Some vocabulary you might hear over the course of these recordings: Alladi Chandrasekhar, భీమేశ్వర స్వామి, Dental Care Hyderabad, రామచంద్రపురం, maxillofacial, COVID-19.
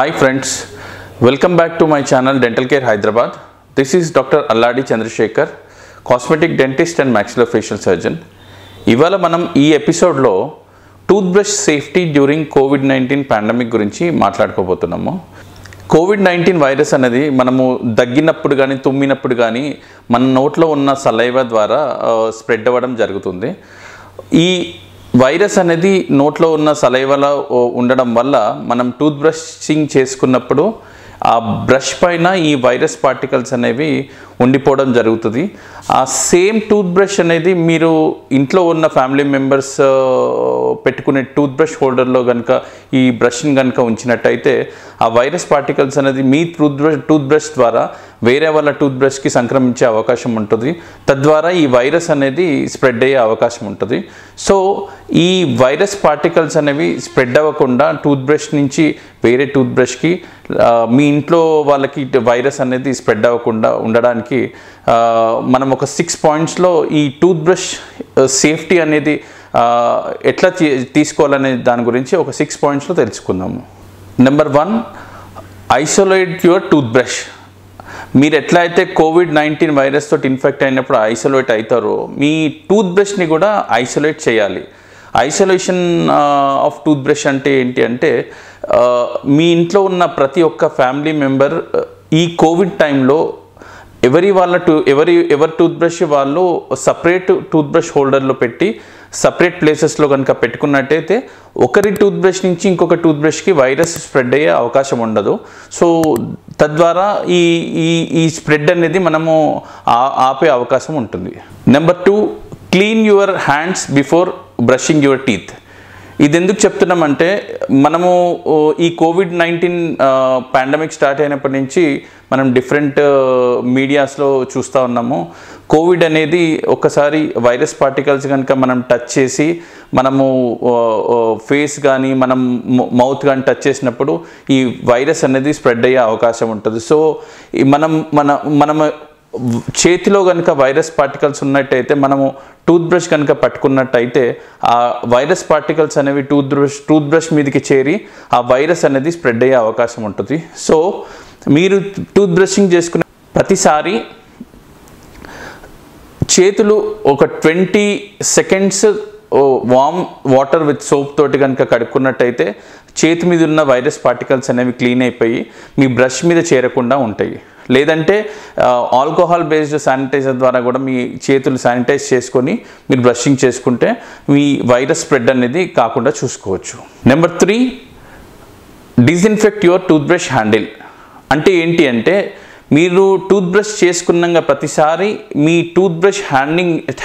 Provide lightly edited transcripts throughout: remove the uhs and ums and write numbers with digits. Hi friends, welcome back to my channel Dental Care Hyderabad. This is Dr. Alladi Chandrasekhar, cosmetic dentist and maxillofacial surgeon. ఇవాళ మనం ఈ episode లో tooth brush safety during కోవిడ్-19 pandemic గురించి మాట్లాడుకోబోతున్నాము. COVID-19 virus అనేది మనము దగ్గినప్పుడు గాని తుమ్మినప్పుడు గాని మన నోట్లో ఉన్న సలైవా ద్వారా స్ప్రెడ్ అవ్వడం జరుగుతుంది. ఈ వైరస్ అనేది నోట్లో ఉన్న సలైవాలో ఉండడం వల్ల మనం టూత్ బ్రషింగ్ చేసుకున్నప్పుడు ఆ బ్రష్ పైన ఈ వైరస్ పార్టికల్స్ అనేవి ఉండిపోవడం జరుగుతుంది. ఆ సేమ్ టూత్ బ్రష్ అనేది మీరు ఇంట్లో ఉన్న ఫ్యామిలీ మెంబర్స్ పెట్టుకునే టూత్ బ్రష్ హోల్డర్లో కనుక ఈ బ్రష్ని కనుక ఉంచినట్టయితే ఆ వైరస్ పార్టికల్స్ అనేది మీ టూత్ బ్రష్ ద్వారా వేరే వాళ్ళ టూత్ బ్రష్కి సంక్రమించే అవకాశం ఉంటుంది. తద్వారా ఈ వైరస్ అనేది స్ప్రెడ్ అయ్యే అవకాశం ఉంటుంది. సో ఈ వైరస్ పార్టికల్స్ అనేవి స్ప్రెడ్ అవ్వకుండా టూత్ బ్రష్ నుంచి వేరే టూత్ బ్రష్కి మీ ఇంట్లో వాళ్ళకి వైరస్ అనేది స్ప్రెడ్ అవ్వకుండా ఉండడానికి మనం ఒక 6 పాయింట్స్లో ఈ టూత్ బ్రష్ సేఫ్టీ అనేది ఎట్లా తీసుకోవాలనే దాని గురించి ఒక 6 పాయింట్స్లో తెలుసుకుందాము. Number 1, isolate your tooth brush. మీరు ఎట్లా అయితే కోవిడ్-19 వైరస్ తోటి ఇన్ఫెక్ట్ అయినప్పుడు ఐసోలేట్ అవుతారో మీ టూత్ బ్రష్ని కూడా ఐసోలేట్ చేయాలి. ఐసోలేషన్ ఆఫ్ టూత్ బ్రష్ అంటే ఏంటి అంటే మీ ఇంట్లో ఉన్న ప్రతి ఒక్క ఫ్యామిలీ మెంబర్ ఈ కోవిడ్ టైంలో ఎవరి టూత్ బ్రష్ వాళ్ళు సపరేట్ టూత్ బ్రష్ హోల్డర్లో పెట్టి సపరేట్ ప్లేసెస్లో కనుక పెట్టుకున్నట్టయితే ఒకరి టూత్ బ్రష్ నుంచి ఇంకొక టూత్ బ్రష్కి వైరస్ స్ప్రెడ్ అయ్యే అవకాశం ఉండదు. సో తద్వారా ఈ ఈ ఈ స్ప్రెడ్ అనేది మనము ఆపే అవకాశం ఉంటుంది. Number 2, clean your hands before brushing your teeth. ఇది ఎందుకు చెప్తున్నామంటే మనము ఈ కోవిడ్-19 పాండమిక్ స్టార్ట్ అయినప్పటి నుంచి మనం డిఫరెంట్ మీడియాస్లో చూస్తూ ఉన్నాము. కోవిడ్ అనేది ఒక్కసారి వైరస్ పార్టికల్స్ కనుక మనం టచ్ చేసి మనము ఫేస్ కానీ మనం మౌత్ కానీ టచ్ చేసినప్పుడు ఈ వైరస్ అనేది స్ప్రెడ్ అయ్యే అవకాశం ఉంటుంది. సో మనం చేతిలో కనుక వైరస్ పార్టికల్స్ ఉన్నట్టయితే మనము టూత్ బ్రష్ కనుక పట్టుకున్నట్టయితే ఆ వైరస్ పార్టికల్స్ అనేవి టూత్ బ్రష్ మీదకి చేరి ఆ వైరస్ అనేది స్ప్రెడ్ అయ్యే అవకాశం ఉంటుంది. సో మీరు టూత్ బ్రషింగ్ చేసుకునే ప్రతిసారి చేతులు ఒక 20 seconds warm water with soap తోటి కనుక కడుక్కున్నట్టయితే చేతి మీద ఉన్న వైరస్ పార్టికల్స్ అనేవి క్లీన్ అయిపోయి మీ బ్రష్ మీద చేరకుండా ఉంటాయి. లేదంటే ఆల్కహాల్ బేస్డ్ శానిటైజర్ ద్వారా కూడా మీ చేతులు శానిటైజ్ చేసుకొని మీరు బ్రషింగ్ చేసుకుంటే మీ వైరస్ స్ప్రెడ్ అనేది కాకుండా చూసుకోవచ్చు. Number 3, disinfect your tooth brush handle. అంటే ఏంటి అంటే మీరు టూత్ బ్రష్ చేసుకున్నాక ప్రతిసారి మీ టూత్ బ్రష్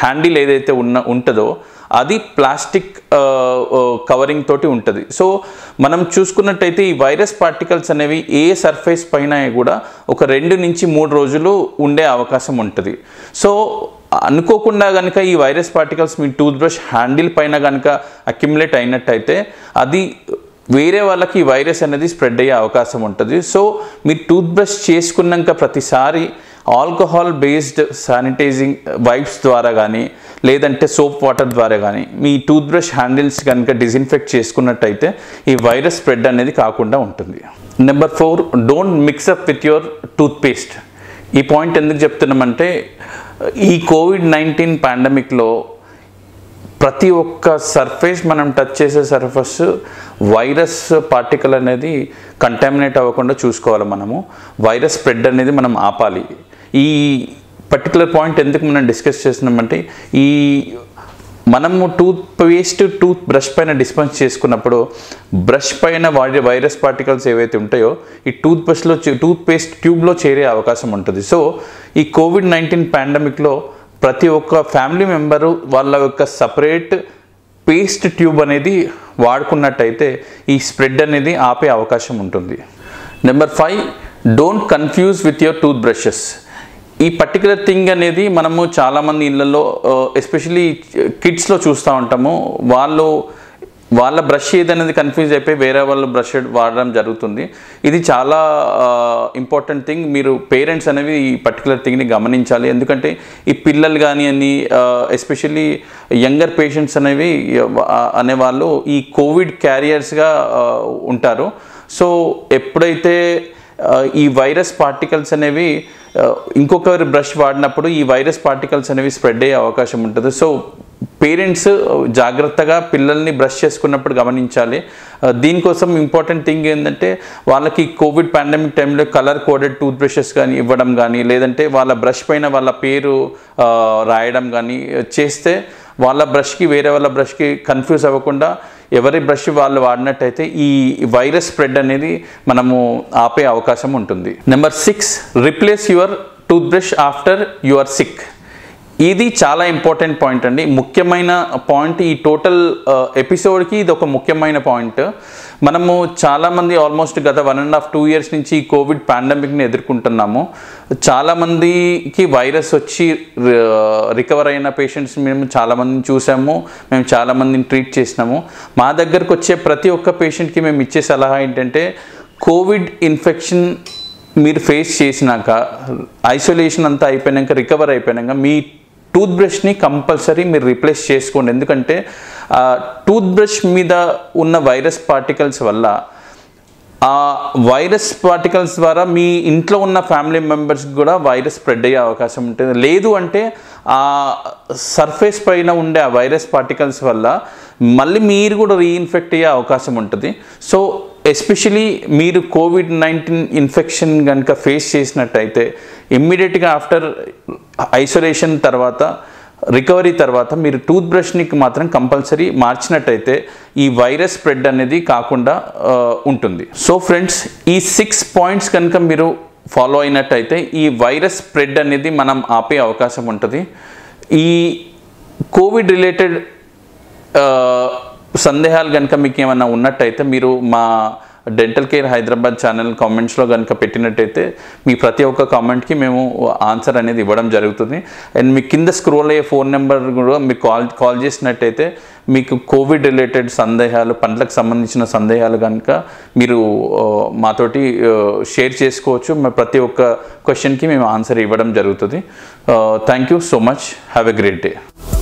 హ్యాండిల్ ఏదైతే ఉంటుందో అది ప్లాస్టిక్ కవరింగ్ తోటి ఉంటుంది. సో మనం చూసుకున్నట్టయితే ఈ వైరస్ పార్టికల్స్ అనేవి ఏ సర్ఫేస్ పైన కూడా ఒక 2 నుంచి 3 రోజులు ఉండే అవకాశం ఉంటుంది. సో అనుకోకుండా కనుక ఈ వైరస్ పార్టికల్స్ మీ టూత్ బ్రష్ హ్యాండిల్ పైన కనుక అక్యుములేట్ అయినట్టయితే అది వేరే వాళ్ళకి ఈ వైరస్ అనేది స్ప్రెడ్ అయ్యే అవకాశం ఉంటుంది. సో మీరు టూత్ బ్రష్ చేసుకున్నాక ప్రతిసారి ఆల్కహాల్ బేస్డ్ శానిటైజింగ్ వైప్స్ ద్వారా కానీ లేదంటే సోప్ వాటర్ ద్వారా కానీ మీ టూత్ బ్రష్ హ్యాండిల్స్ కనుక డిస్ఇన్ఫెక్ట్ చేసుకున్నట్టయితే ఈ వైరస్ స్ప్రెడ్ అనేది కాకుండా ఉంటుంది. Number 4, don't mix up with your toothpaste. ఈ పాయింట్ ఎందుకు చెప్తున్నామంటే ఈ కోవిడ్-19 పాండమిక్లో ప్రతి ఒక్క సర్ఫేస్ మనం టచ్ చేసే సర్ఫేస్ వైరస్ పార్టికల్ అనేది కంటామినేట్ అవ్వకుండా చూసుకోవాలి. మనము వైరస్ స్ప్రెడ్ అనేది మనం ఆపాలి. ఈ పర్టికులర్ పాయింట్ ఎందుకు మనం డిస్కస్ చేస్తున్నామంటే ఈ మనము టూత్ పేస్ట్ టూత్ బ్రష్ పైన డిస్పెన్స్ చేసుకున్నప్పుడు బ్రష్ పైన వాడే వైరస్ పార్టికల్స్ ఏవైతే ఉంటాయో ఈ టూత్ పేస్ట్ ట్యూబ్లో చేరే అవకాశం ఉంటుంది. సో ఈ కోవిడ్-19 పాండమిక్లో ప్రతి ఒక్క ఫ్యామిలీ మెంబరు వాళ్ళ యొక్క సపరేట్ పేస్ట్ ట్యూబ్ అనేది వాడుకున్నట్టయితే ఈ స్ప్రెడ్ అనేది ఆపే అవకాశం ఉంటుంది. Number 5, don't confuse with your tooth brushes. ఈ పర్టికులర్ థింగ్ అనేది మనము చాలామంది ఇళ్ళల్లో ఎస్పెషలీ కిడ్స్లో చూస్తూ ఉంటాము. వాళ్ళ బ్రష్ ఏదనేది కన్ఫ్యూజ్ అయిపోయి వేరే వాళ్ళు బ్రష్ వాడడం జరుగుతుంది. ఇది చాలా ఇంపార్టెంట్ థింగ్. మీరు పేరెంట్స్ అనేవి ఈ పర్టికులర్ థింగ్ని గమనించాలి. ఎందుకంటే ఈ పిల్లలు కానీ అని ఎస్పెషల్లీ యంగర్ పేషెంట్స్ అనేవాళ్ళు ఈ కోవిడ్ క్యారియర్స్గా ఉంటారు. సో ఎప్పుడైతే ఈ వైరస్ పార్టికల్స్ అనేవి ఇంకొకరి బ్రష్ వాడినప్పుడు ఈ వైరస్ పార్టికల్స్ అనేవి స్ప్రెడ్ అయ్యే అవకాశం ఉంటుంది. సో పేరెంట్స్ జాగ్రత్తగా పిల్లల్ని బ్రష్ చేసుకున్నప్పుడు గమనించాలి. దీనికోసం ఇంపార్టెంట్ థింగ్ ఏంటంటే వాళ్ళకి కోవిడ్ పాండమిక్ టైంలో కలర్ కోడెడ్ టూత్ బ్రషెస్ కానీ ఇవ్వడం కానీ, లేదంటే వాళ్ళ బ్రష్ పైన వాళ్ళ పేరు రాయడం కానీ చేస్తే వాళ్ళ బ్రష్కి వేరే వాళ్ళ బ్రష్కి కన్ఫ్యూజ్ అవ్వకుండా ఎవరి బ్రష్ వాళ్ళు వాడినట్టయితే ఈ వైరస్ స్ప్రెడ్ అనేది మనము ఆపే అవకాశం ఉంటుంది. Number 6, replace your tooth brush after you are sick. ఇది చాలా ఇంపార్టెంట్ పాయింట్ అండి, ముఖ్యమైన పాయింట్. ఈ టోటల్ ఎపిసోడ్కి ఇది ఒక ముఖ్యమైన పాయింట్. మనము చాలామంది ఆల్మోస్ట్ గత 1.5-2 years నుంచి ఈ కోవిడ్ పాండమిక్ని ఎదుర్కొంటున్నాము. చాలామందికి వైరస్ వచ్చి రికవర్ అయిన పేషెంట్స్ మేము చాలామందిని చూసాము, మేము చాలామందిని ట్రీట్ చేసినాము. మా దగ్గరకు వచ్చే ప్రతి ఒక్క పేషెంట్కి మేము ఇచ్చే సలహా ఏంటంటే కోవిడ్ ఇన్ఫెక్షన్ మీరు ఫేస్ చేసినాక, ఐసోలేషన్ అంతా అయిపోయినాక, రికవర్ అయిపోయినాక మీ టూత్ బ్రష్ని కంపల్సరీ మీరు రీప్లేస్ చేసుకోండి. ఎందుకంటే టూత్ బ్రష్ మీద ఉన్న వైరస్ పార్టికల్స్ వల్ల ఆ వైరస్ పార్టికల్స్ ద్వారా మీ ఇంట్లో ఉన్న ఫ్యామిలీ మెంబర్స్కి కూడా వైరస్ స్ప్రెడ్ అయ్యే అవకాశం ఉంటుంది. లేదు అంటే ఆ సర్ఫేస్ పైన ఉండే ఆ వైరస్ పార్టికల్స్ వల్ల మళ్ళీ మీరు కూడా రీఇన్ఫెక్ట్ అయ్యే అవకాశం ఉంటుంది. సో ఎస్పెషలీ మీరు COVID-19 ఇన్ఫెక్షన్ కనుక ఫేస్ చేసినట్టయితే ఇమ్మీడియట్గా ఆఫ్టర్ ఐసోలేషన్ తర్వాత, రికవరీ తర్వాత మీరు టూత్ బ్రష్ని మాత్రం కంపల్సరీ మార్చినట్టయితే ఈ వైరస్ స్ప్రెడ్ అనేది కాకుండా ఉంటుంది. సో ఫ్రెండ్స్, ఈ 6 points కనుక మీరు ఫాలో అయినట్టయితే ఈ వైరస్ స్ప్రెడ్ అనేది మనం ఆపే అవకాశం ఉంటుంది. ఈ కోవిడ్ రిలేటెడ్ సందేహాలు కనుక మీకు ఏమైనా ఉన్నట్టయితే మీరు మా డెంటల్ కేర్ హైదరాబాద్ ఛానల్ కామెంట్స్లో కనుక పెట్టినట్టయితే మీ ప్రతి ఒక్క కామెంట్కి మేము ఆన్సర్ అనేది ఇవ్వడం జరుగుతుంది. అండ్ మీ కింద స్క్రోల్ అయ్యే ఫోన్ నెంబర్ కూడా మీరు కాల్ చేసినట్టయితే మీకు కోవిడ్ రిలేటెడ్ సందేహాలు, పండ్లకు సంబంధించిన సందేహాలు కనుక మీరు మాతోటి షేర్ చేసుకోవచ్చు. మా ప్రతి ఒక్క క్వశ్చన్కి మేము ఆన్సర్ ఇవ్వడం జరుగుతుంది. Thank you so much. Have a great day.